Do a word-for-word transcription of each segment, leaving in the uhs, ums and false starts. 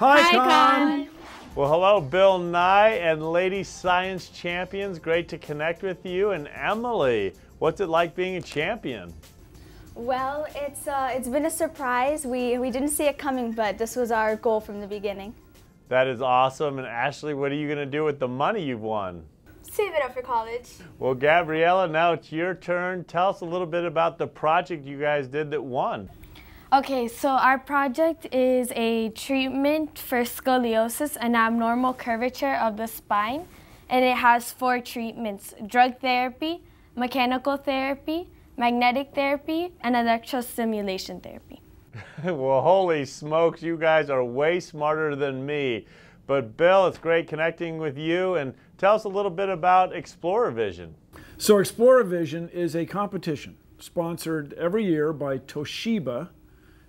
Hi, Hi Con. Con. Well, hello, Bill Nye and Lady Science Champions. Great to connect with you. And Emily, what's it like being a champion? Well, it's, uh, it's been a surprise. We, we didn't see it coming, but this was our goal from the beginning. That is awesome. And Ashley, what are you going to do with the money you've won? Save it up for college. Well, Gabriella, now it's your turn. Tell us a little bit about the project you guys did that won. Okay, so our project is a treatment for scoliosis, an abnormal curvature of the spine, and it has four treatments: drug therapy, mechanical therapy, magnetic therapy, and electrostimulation therapy. Well, holy smokes, you guys are way smarter than me. But Bill, it's great connecting with you, and tell us a little bit about ExploraVision. So ExploraVision is a competition sponsored every year by Toshiba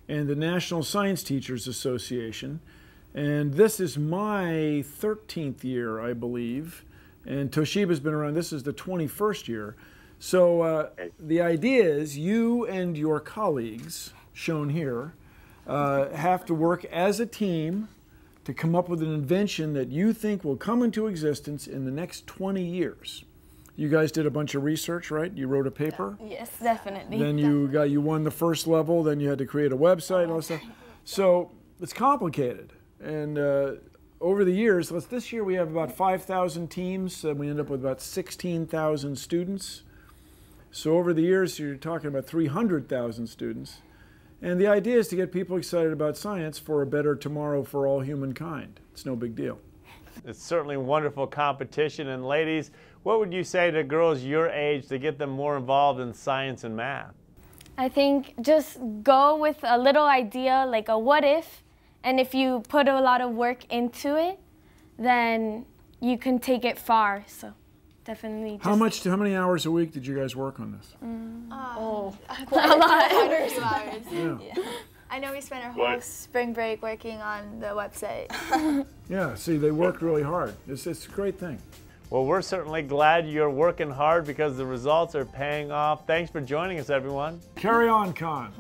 and the National Science Teachers Association, and this is my thirteenth year, I believe, and Toshiba's been around. This is the twenty-first year. So uh, the idea is you and your colleagues, shown here, uh, have to work as a team to come up with an invention that you think will come into existence in the next twenty years. You guys did a bunch of research, right? You wrote a paper? Yes, definitely. Then you got you won the first level, then you had to create a website and all that stuff. So it's complicated. And uh, over the years, let's, this year we have about five thousand teams, and we end up with about sixteen thousand students. So over the years, you're talking about three hundred thousand students. And the idea is to get people excited about science for a better tomorrow for all humankind. It's no big deal. It's certainly wonderful competition. And ladies, what would you say to girls your age to get them more involved in science and math? I think just go with a little idea, like a what if, and if you put a lot of work into it, then you can take it far. So definitely. Just how much? How many hours a week did you guys work on this? Mm. Um, oh, quite a lot. hours. Yeah. Yeah. I know we spent our whole what? spring break working on the website. Yeah, see, they worked really hard. It's, it's a great thing. Well, we're certainly glad you're working hard because the results are paying off. Thanks for joining us, everyone. Carry on, Con.